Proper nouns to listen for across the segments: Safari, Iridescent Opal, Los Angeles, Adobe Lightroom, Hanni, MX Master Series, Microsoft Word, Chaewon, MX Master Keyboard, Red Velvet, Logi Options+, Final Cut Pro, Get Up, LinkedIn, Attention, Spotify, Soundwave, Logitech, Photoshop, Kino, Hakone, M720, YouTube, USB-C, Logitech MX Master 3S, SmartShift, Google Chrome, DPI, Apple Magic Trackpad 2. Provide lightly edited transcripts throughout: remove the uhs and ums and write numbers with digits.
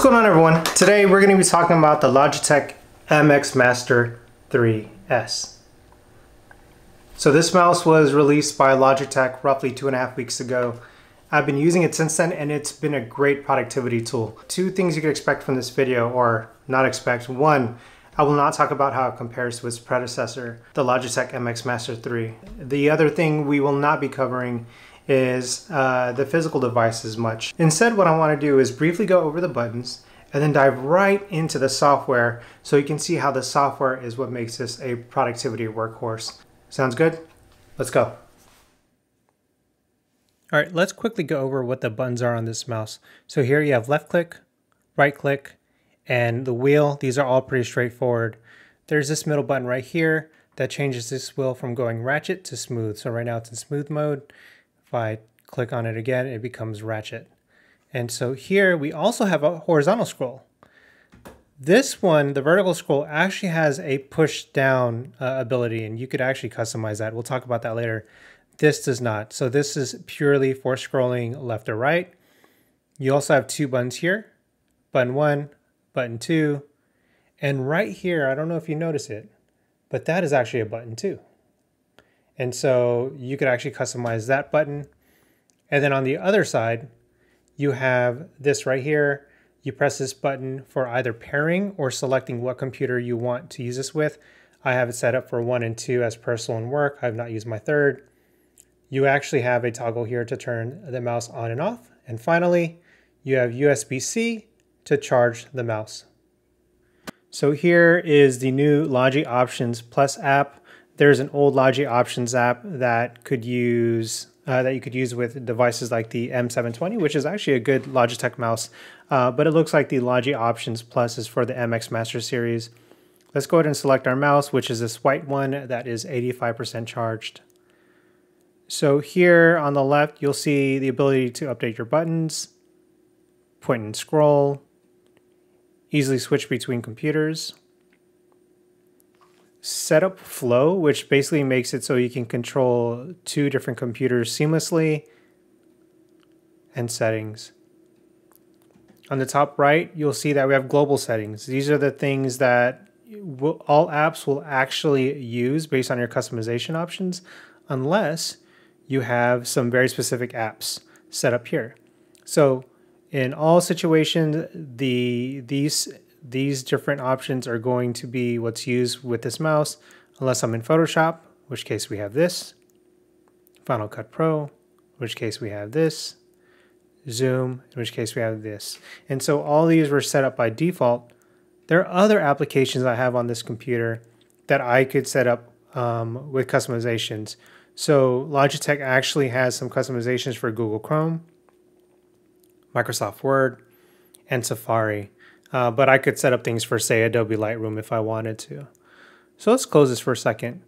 What's going on, everyone? Today we're going to be talking about the Logitech MX Master 3S. So this mouse was released by Logitech roughly 2.5 weeks ago. I've been using it since then, and it's been a great productivity tool. Two things you can expect from this video, or not expect. One, I will not talk about how it compares to its predecessor, the Logitech MX Master 3. The other thing we will not be covering is the physical device as much. Instead, what I want to do is briefly go over the buttons and then dive right into the software so you can see how the software is what makes this a productivity workhorse. Sounds good? Let's go. All right, let's quickly go over what the buttons are on this mouse. So here you have left click, right click, and the wheel. These are all pretty straightforward. There's this middle button right here that changes this wheel from going ratchet to smooth. So right now it's in smooth mode. If I click on it again, it becomes ratchet. And so here we also have a horizontal scroll. This one, the vertical scroll, actually has a push down ability, and you could actually customize that. We'll talk about that later. This does not. So this is purely for scrolling left or right. You also have two buttons here, button one, button two, and right here, I don't know if you notice it, but that is actually a button too. And so you could actually customize that button. And then on the other side, you have this right here. You press this button for either pairing or selecting what computer you want to use this with. I have it set up for 1 and 2 as personal and work. I've not used my third. You actually have a toggle here to turn the mouse on and off. And finally, you have USB-C to charge the mouse. So here is the new Logi Options+ app. There's an old Logi Options app that you could use with devices like the M720, which is actually a good Logitech mouse, but it looks like the Logi Options Plus is for the MX Master Series. Let's go ahead and select our mouse, which is this white one that is 85% charged. So here on the left, you'll see the ability to update your buttons, point and scroll, easily switch between computers, set up flow, which basically makes it so you can control 2 different computers seamlessly, and settings. On the top right, you'll see that we have global settings. These are the things that all apps will actually use based on your customization options, unless you have some very specific apps set up here. So in all situations, these different options are going to be what's used with this mouse, unless I'm in Photoshop, in which case we have this, Final Cut Pro, in which case we have this, Zoom, in which case we have this. And so all these were set up by default. There are other applications I have on this computer that I could set up with customizations. So Logitech actually has some customizations for Google Chrome, Microsoft Word, and Safari. But I could set up things for, say, Adobe Lightroom if I wanted to. So let's close this for a second.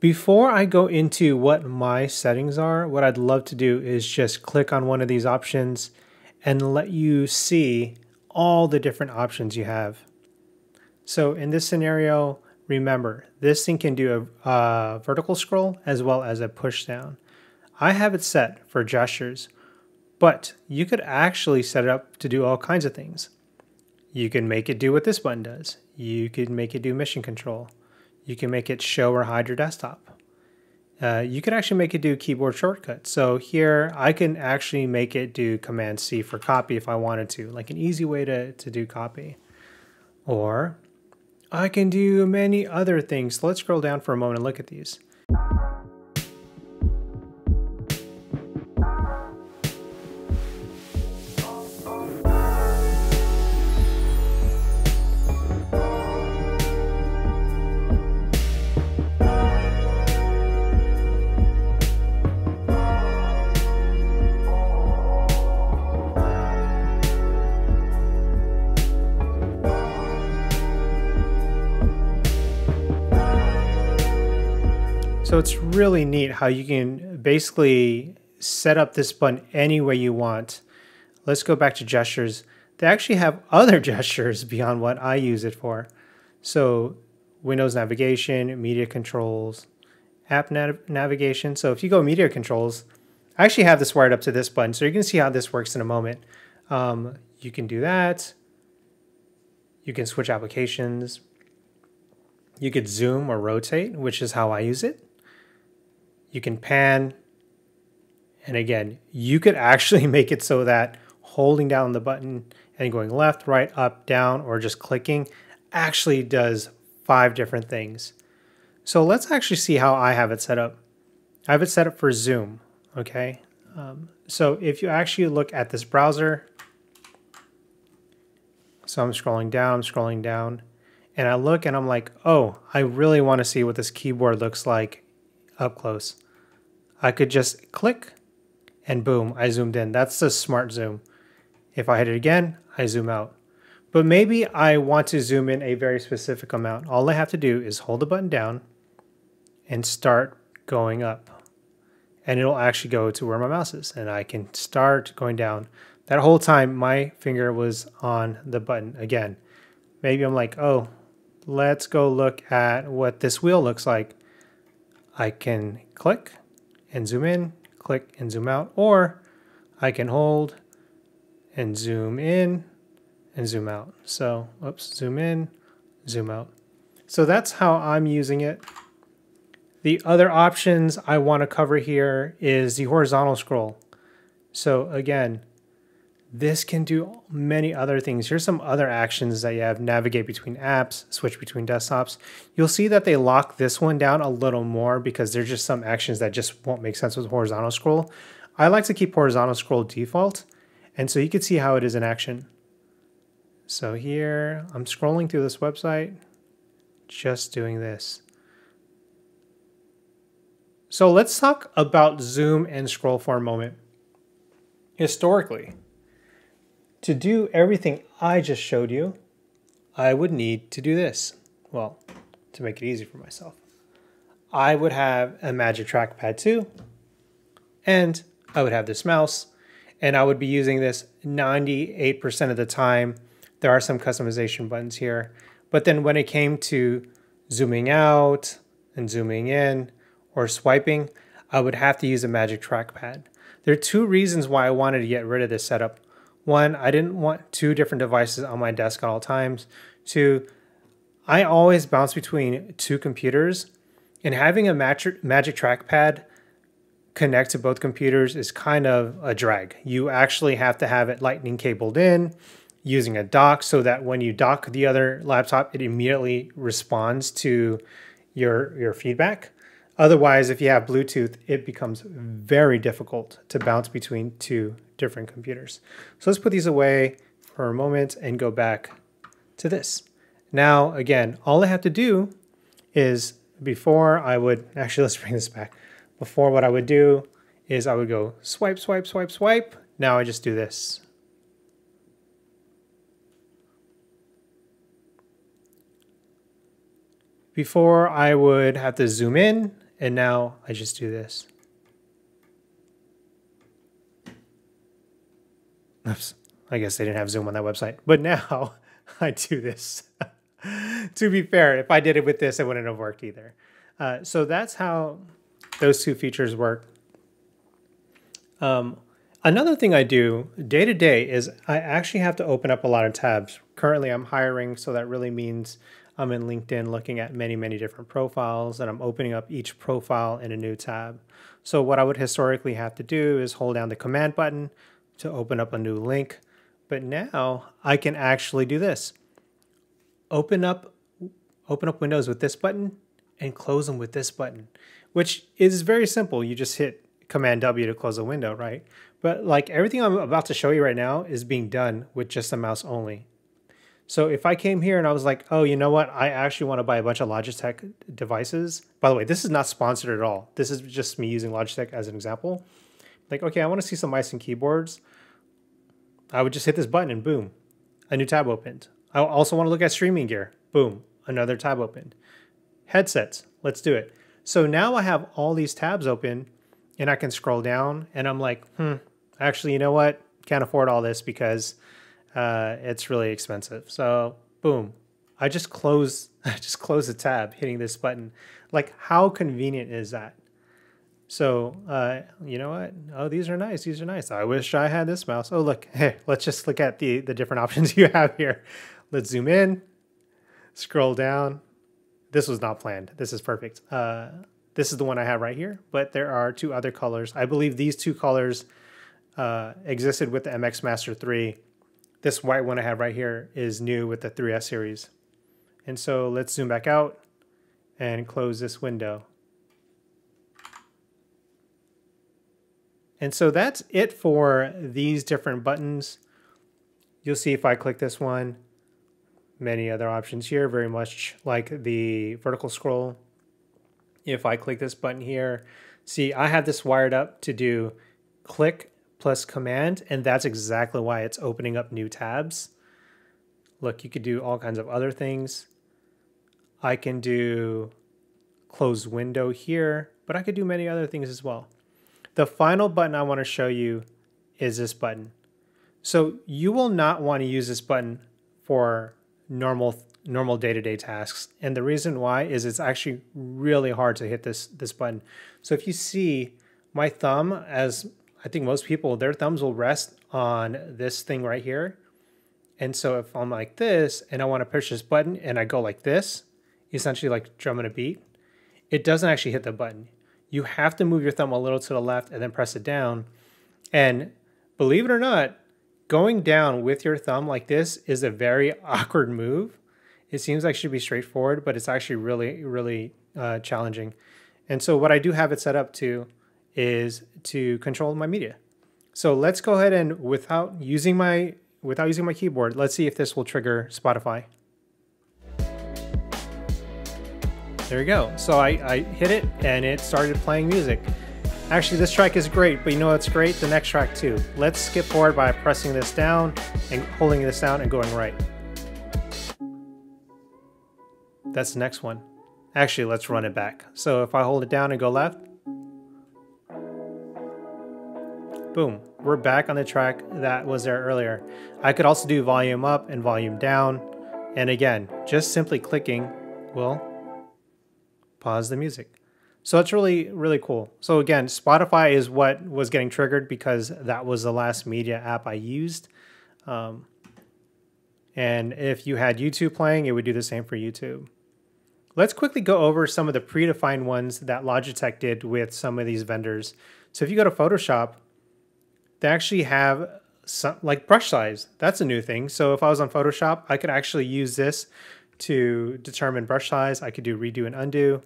Before I go into what my settings are, what I'd love to do is just click on one of these options and let you see all the different options you have. So in this scenario, remember, this thing can do a vertical scroll as well as a push down. I have it set for gestures, but you could actually set it up to do all kinds of things. You can make it do what this button does. You could make it do mission control. You can make it show or hide your desktop. You could actually make it do keyboard shortcuts. So here I can actually make it do Command C for copy if I wanted to, like an easy way to do copy. Or I can do many other things. So let's scroll down for a moment and look at these. So it's really neat how you can basically set up this button any way you want. Let's go back to gestures. They actually have other gestures beyond what I use it for. So Windows navigation, media controls, app navigation. So if you go media controls, I actually have this wired up to this button, so you can see how this works in a moment. you can do that. You can switch applications. You could zoom or rotate, which is how I use it. You can pan. And again, you could actually make it so that holding down the button and going left, right, up, down, or just clicking actually does 5 different things. So let's actually see how I have it set up. I have it set up for zoom, okay? So if you actually look at this browser, so I'm scrolling down, and I look and I'm like, oh, I really want to see what this keyboard looks like up close. I could just click and boom, I zoomed in. That's the smart zoom. If I hit it again, I zoom out. But maybe I want to zoom in a very specific amount. All I have to do is hold the button down and start going up. And it'll actually go to where my mouse is. And I can start going down. That whole time, my finger was on the button again. Maybe I'm like, oh, let's go look at what this wheel looks like. I can click and zoom in, click and zoom out, or I can hold and zoom in and zoom out. So, oops, zoom in, zoom out. So that's how I'm using it. The other options I want to cover here is the horizontal scroll. So again, this can do many other things. Here's some other actions that you have: navigate between apps, switch between desktops. You'll see that they lock this one down a little more because there's just some actions that just won't make sense with horizontal scroll. I like to keep horizontal scroll default, and so you can see how it is in action. So here, I'm scrolling through this website, just doing this. So let's talk about zoom and scroll for a moment. Historically, to do everything I just showed you, I would need to do this. Well, to make it easy for myself, I would have a Magic Trackpad 2, and I would have this mouse, and I would be using this 98% of the time. There are some customization buttons here, but then when it came to zooming out and zooming in or swiping, I would have to use a Magic Trackpad. There are 2 reasons why I wanted to get rid of this setup. 1, I didn't want 2 different devices on my desk at all times. 2, I always bounce between 2 computers, and having a Magic Trackpad connect to both computers is kind of a drag. You actually have to have it lightning cabled in, using a dock so that when you dock the other laptop, it immediately responds to your feedback. Otherwise, if you have Bluetooth, it becomes very difficult to bounce between 2 different computers. So let's put these away for a moment and go back to this. Now, again, all I have to do is let's bring this back. Before, what I would do is I would go swipe, swipe, swipe, swipe. Now I just do this. Before, I would have to zoom in, and now I just do this. Oops, I guess they didn't have zoom on that website, but now I do this. To be fair, if I did it with this, it wouldn't have worked either. So that's how those 2 features work. Another thing I do day to day is I actually have to open up a lot of tabs. Currently, I'm hiring, so that really means I'm in LinkedIn looking at many, many different profiles, and I'm opening up each profile in a new tab. So what I would historically have to do is hold down the command button to open up a new link. But now I can actually do this. Open up windows with this button and close them with this button, which is very simple. You just hit Command W to close a window, right? But like everything I'm about to show you right now is being done with just the mouse only. So if I came here and I was like, oh, you know what? I actually want to buy a bunch of Logitech devices. By the way, this is not sponsored at all. This is just me using Logitech as an example. Like, okay, I want to see some mice and keyboards. I would just hit this button and boom, a new tab opened. I also want to look at streaming gear. Boom, another tab opened. Headsets, let's do it. So now I have all these tabs open and I can scroll down and I'm like, actually, you know what? Can't afford all this because it's really expensive. So boom, I just close the tab hitting this button. Like, how convenient is that? So, you know what? Oh, these are nice. These are nice. I wish I had this mouse. Oh, look, hey, let's just look at the different options you have here. Let's zoom in, scroll down. This was not planned. This is perfect. This is the one I have right here, but there are two other colors. I believe these two colors existed with the MX Master 3. This white one I have right here is new with the 3S series. And so let's zoom back out and close this window. And so that's it for these different buttons. You'll see if I click this one, many other options here, very much like the vertical scroll. If I click this button here, see, I have this wired up to do click plus command, and that's exactly why it's opening up new tabs. Look, you could do all kinds of other things. I can do close window here, but I could do many other things as well. The final button I want to show you is this button. So you will not want to use this button for normal day-to-day tasks. And the reason why is it's actually really hard to hit this button. So if you see my thumb, as I think most people, their thumbs will rest on this thing right here. And so if I'm like this and I want to push this button and I go like this, essentially like drumming a beat, it doesn't actually hit the button. You have to move your thumb a little to the left and then press it down. And believe it or not, going down with your thumb like this is a very awkward move. It seems like it should be straightforward, but it's actually really, really challenging. And so what I do have it set up to is to control my media. So let's go ahead and without using my keyboard, let's see if this will trigger Spotify. There you go. So I hit it and it started playing music. Actually, this track is great, but you know what's great? The next track too. Let's skip forward by pressing this down and holding this down and going right. That's the next one. Actually, let's run it back. So if I hold it down and go left, boom, we're back on the track that was there earlier. I could also do volume up and volume down. And again, just simply clicking will pause the music. So that's really, really cool. So again, Spotify is what was getting triggered because that was the last media app I used. And if you had YouTube playing, it would do the same for YouTube. Let's quickly go over some of the predefined ones that Logitech did with some of these vendors. So if you go to Photoshop, they actually have some, like brush size. That's a new thing. So if I was on Photoshop, I could actually use this to determine brush size. I could do redo and undo.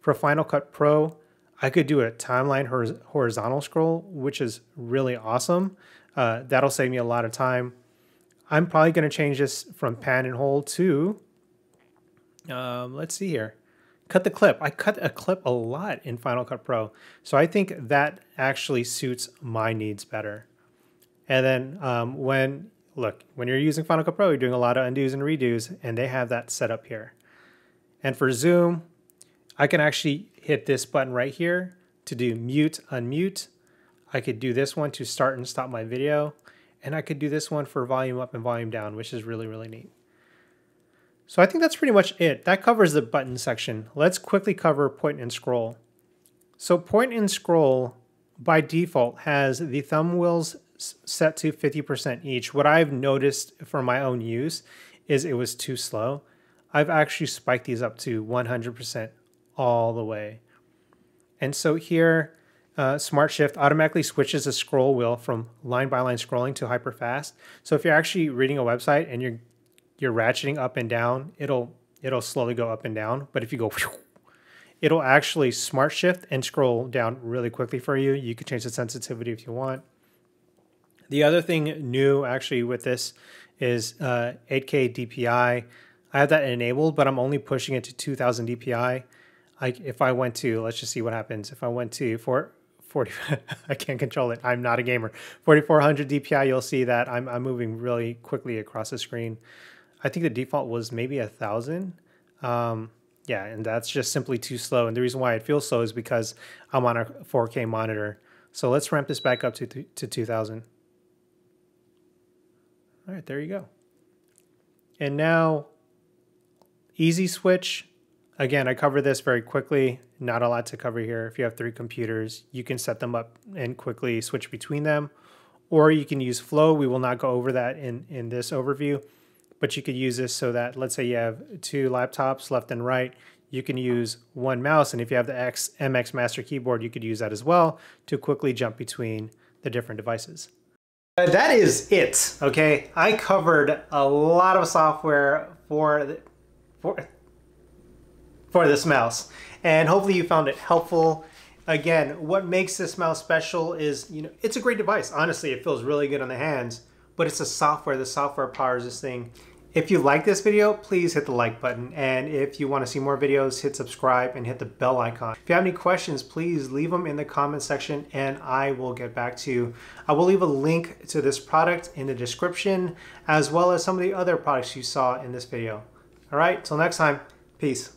For Final Cut Pro, I could do a timeline horizontal scroll, which is really awesome. That'll save me a lot of time. I'm probably going to change this from pan and hold to, let's see here, cut the clip. I cut a clip a lot in Final Cut Pro. So I think that actually suits my needs better. And then when you're using Final Cut Pro, you're doing a lot of undos and redos, and they have that set up here. And for zoom, I can actually hit this button right here to do mute, unmute. I could do this one to start and stop my video. And I could do this one for volume up and volume down, which is really, really neat. So I think that's pretty much it. That covers the button section. Let's quickly cover point and scroll. So point and scroll by default has the thumb wheels set to 50% each. What I've noticed from my own use is it was too slow. I've actually spiked these up to 100% all the way. And so here, SmartShift automatically switches the scroll wheel from line-by-line scrolling to hyper-fast. So if you're actually reading a website and you're ratcheting up and down, it'll slowly go up and down. But if you go, it'll actually SmartShift and scroll down really quickly for you. You can change the sensitivity if you want. The other thing new actually with this is 8K DPI. I have that enabled, but I'm only pushing it to 2000 DPI. If I went to, let's just see what happens. If I went to 40, I can't control it. I'm not a gamer. 4400 DPI, you'll see that I'm moving really quickly across the screen. I think the default was maybe 1000. Yeah, and that's just simply too slow. And the reason why it feels slow is because I'm on a 4K monitor. So let's ramp this back up to 2000. All right, there you go. And now, easy switch. Again, I cover this very quickly, not a lot to cover here. If you have 3 computers, you can set them up and quickly switch between them, or you can use Flow. We will not go over that in this overview, but you could use this so that, let's say you have 2 laptops left and right, you can use 1 mouse, and if you have the MX Master Keyboard, you could use that as well to quickly jump between the different devices. That is it, okay? I covered a lot of software for this mouse, and hopefully you found it helpful. Again, what makes this mouse special is, you know, it's a great device. Honestly, it feels really good on the hands, but it's the software. The software powers this thing. If you like this video, please hit the like button, and if you want to see more videos, hit subscribe and hit the bell icon. If you have any questions, please leave them in the comment section and I will get back to you. I will leave a link to this product in the description, as well as some of the other products you saw in this video. All right, till next time, peace.